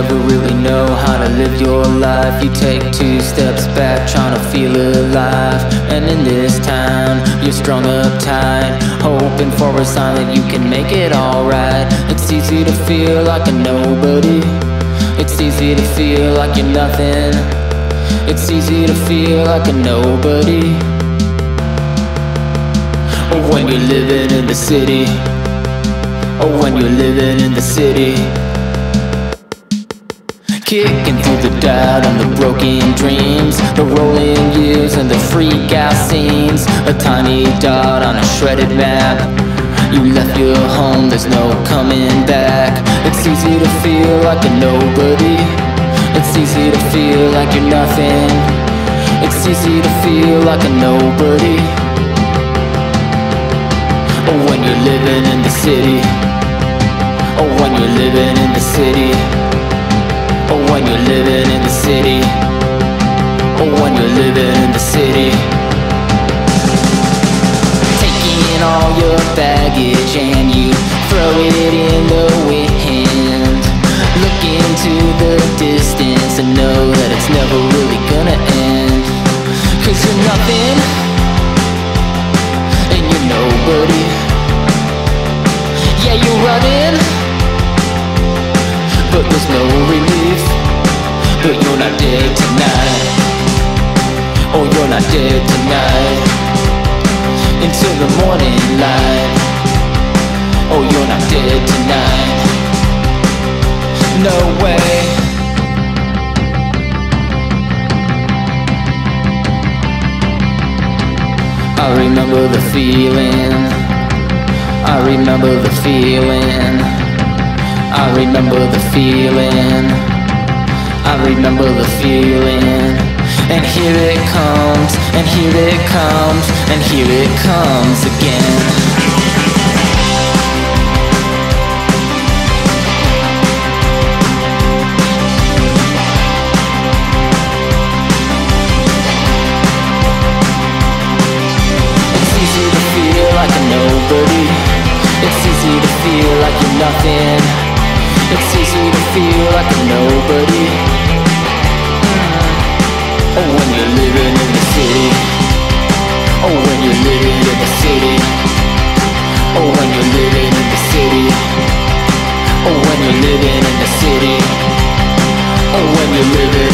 never really know how to live your life. You take two steps back, trying to feel alive. And in this town, you're strung up tight, hoping for a sign that you can make it alright. It's easy to feel like a nobody. It's easy to feel like you're nothing. It's easy to feel like a nobody when you're living in the city. Oh, when you're living in the city. Kicking through the doubt and the broken dreams, the rolling years and the freak out scenes. A tiny dot on a shredded map. You left your home, there's no coming back. It's easy to feel like a nobody. It's easy to feel like you're nothing. It's easy to feel like a nobody when you're living in the city. Oh, when you're living in the city. Oh, when you're living in the city. Oh, when you're living in the city. Taking all your baggage and you throw it in the wind. Look into the distance and know that it's never really gonna end. 'Cause you're nothing and you're nobody. Yeah, you're running, but there's no relief. But you're not dead tonight. Oh, you're not dead tonight. Until the morning light. Oh, you're not dead tonight. No way. I remember the feeling. I remember the feeling. I remember the feeling. I remember the feeling. And here it comes, and here it comes, and here it comes again. It's easy to feel like a nobody. It's easy to feel like you're nothing. It's easy to feel like a nobody. Oh, when you're living in the city. Oh, when you're living in the city. Oh, when you're living in the city. Oh, when you're living in the city. Oh, when you're living.